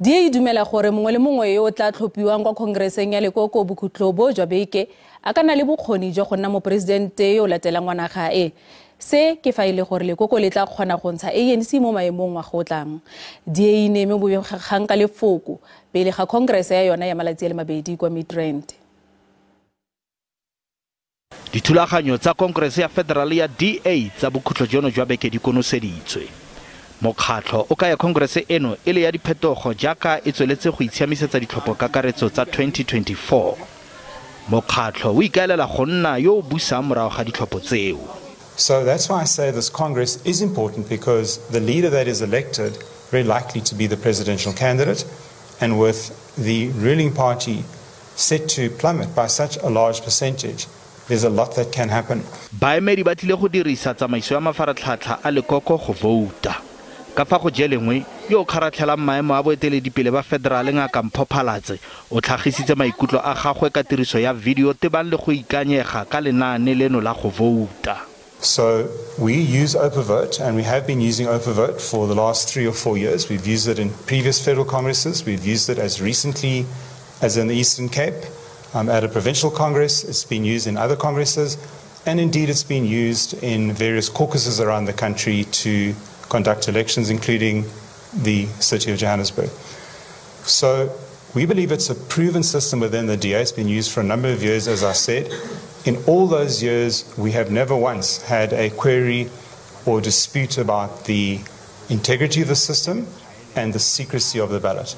DA dumela gore mongwe le mongwe yo tla tlhopiwang kwa Congresseng ya Lekoko Bokhutlobo jwa Beke a kana le bokgoni jwa go nna mo president yo latelang ngwana ga e se ke fa ile gore Lekoko le tla kgona go ntsha ANC mo maemong wa go tlang. DA ne me bo be kgang ka lefoko pele ga Congress ya yona ya malatsi a le mabedi kwa Midrand. Dithulaganyo tsa Congress ya Federal ya DA tsa bokhutlojono jwa Beke di konoseditswe. Mokgatlo o ka ya Congress eno ele ya diphetogo jaaka e tsweletse go itshiamisetsa ditlhopho ka karetso tsa 2024. Mokgatlo o ikaelela go nna yo o busang morago ga ditlhopho tseo. So that's why I say this Congress is important, because the leader that is elected very likely to be the presidential candidate, and with the ruling party set to plummet by such a large percentage, there's a lot that can happen. Baemedi ba tlile go dirisa tsamaiso ya mafaratlhatlha a Lekoko go vouta. Ka fa go jelengwe yo kharatlhelang maemo a boeteledipele ba Federal ngaka Mphophalatse o tlhagisitse maikutlo a gagwe ka tiriso ya video tebang le go ikanyega ka lenaane leno la go vouta. So we use Opervote, and we have been using Opervote for the last 3 or 4 years. We've used it in previous federal congresses. We've used it as recently as in the Eastern Cape at a provincial congress. It's been used in other congresses, and indeed it's been used in various caucuses around the country to conduct elections, including the city of Johannesburg. So we believe it's a proven system within the DA. It's been used for a number of years, as I said. In all those years, we have never once had a query or dispute about the integrity of the system and the secrecy of the ballot.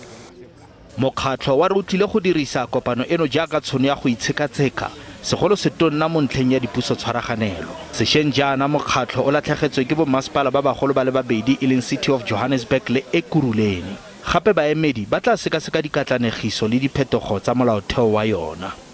Mokgatlo wa rutile go dirisa kopano eno jaaka tshono ya go itshekatsheka segolo setonna mo ntleng ya dipuso tshwaraganelo. Sešeng jaana mokgatlo o latlhegetswe ke bomasepala ba bagolo ba le babedi e leng City of Johannesburg le Ekuruleni. Gape baemedi ba tla sekaseka dikatlanegiso le diphetogo tsa molaotheo wa yona.